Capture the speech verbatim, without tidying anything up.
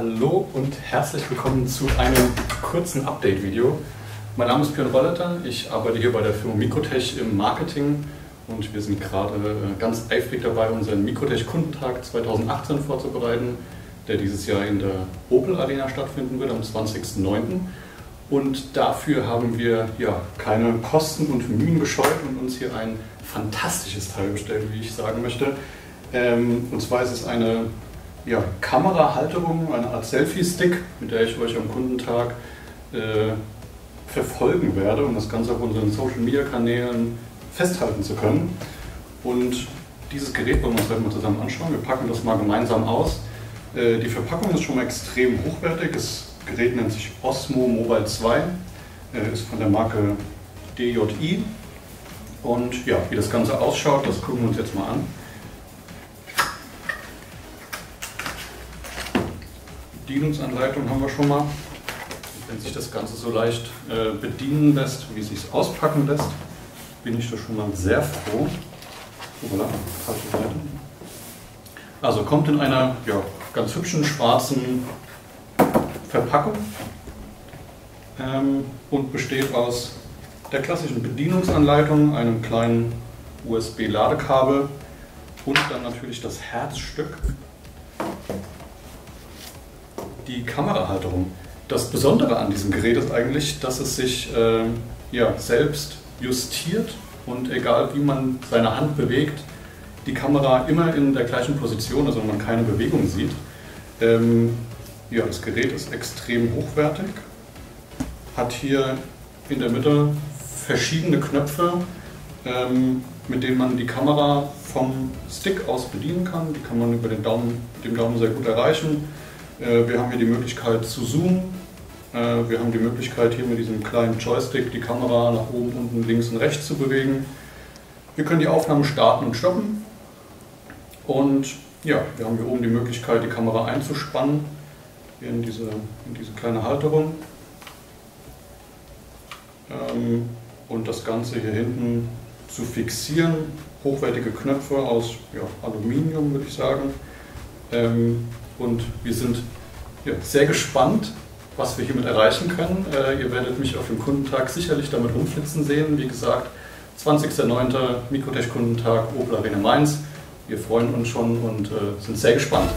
Hallo und herzlich willkommen zu einem kurzen Update-Video. Mein Name ist Björn Roller, ich arbeite hier bei der Firma Mikrotech im Marketing und wir sind gerade ganz eifrig dabei, unseren Mikrotech-Kundentag zweitausendachtzehn vorzubereiten, der dieses Jahr in der Opel Arena stattfinden wird am zwanzigsten neunten Und dafür haben wir ja keine Kosten und Mühen gescheut und uns hier ein fantastisches Teil bestellt, wie ich sagen möchte. Ähm, und zwar ist es eine ja, Kamerahalterung, eine Art Selfie-Stick, mit der ich euch am Kundentag äh, verfolgen werde, um das Ganze auf unseren Social-Media-Kanälen festhalten zu können. Und dieses Gerät wollen wir uns heute mal zusammen anschauen. Wir packen das mal gemeinsam aus. Äh, die Verpackung ist schon mal extrem hochwertig. Es Das Gerät nennt sich Osmo Mobile zwei, ist von der Marke D J I und ja, wie das Ganze ausschaut, das gucken wir uns jetzt mal an. Bedienungsanleitung haben wir schon mal, wenn sich das Ganze so leicht bedienen lässt, wie es sich auspacken lässt, bin ich da schon mal sehr froh. Also kommt in einer ja, ganz hübschen schwarzen Verpackung ähm, und besteht aus der klassischen Bedienungsanleitung, einem kleinen U S B-Ladekabel und dann natürlich das Herzstück, die Kamerahalterung. Das Besondere an diesem Gerät ist eigentlich, dass es sich äh, ja, selbst justiert und egal wie man seine Hand bewegt, die Kamera immer in der gleichen Position, also man keine Bewegung sieht. Ähm, Ja, das Gerät ist extrem hochwertig, hat hier in der Mitte verschiedene Knöpfe, ähm, mit denen man die Kamera vom Stick aus bedienen kann. Die kann man über den Daumen, dem Daumen sehr gut erreichen. Äh, wir haben hier die Möglichkeit zu zoomen. Äh, wir haben die Möglichkeit hier mit diesem kleinen Joystick die Kamera nach oben, unten, links und rechts zu bewegen. Wir können die Aufnahme starten und stoppen. Und ja, wir haben hier oben die Möglichkeit, die Kamera einzuspannen. Hier in diese, in diese kleine Halterung ähm, und das Ganze hier hinten zu fixieren. Hochwertige Knöpfe aus ja, Aluminium, würde ich sagen. Ähm, und wir sind ja, sehr gespannt, was wir hiermit erreichen können. Äh, ihr werdet mich auf dem Kundentag sicherlich damit rumflitzen sehen. Wie gesagt, zwanzigsten neunten Mikrotech-Kundentag Opel Arena Mainz. Wir freuen uns schon und äh, sind sehr gespannt.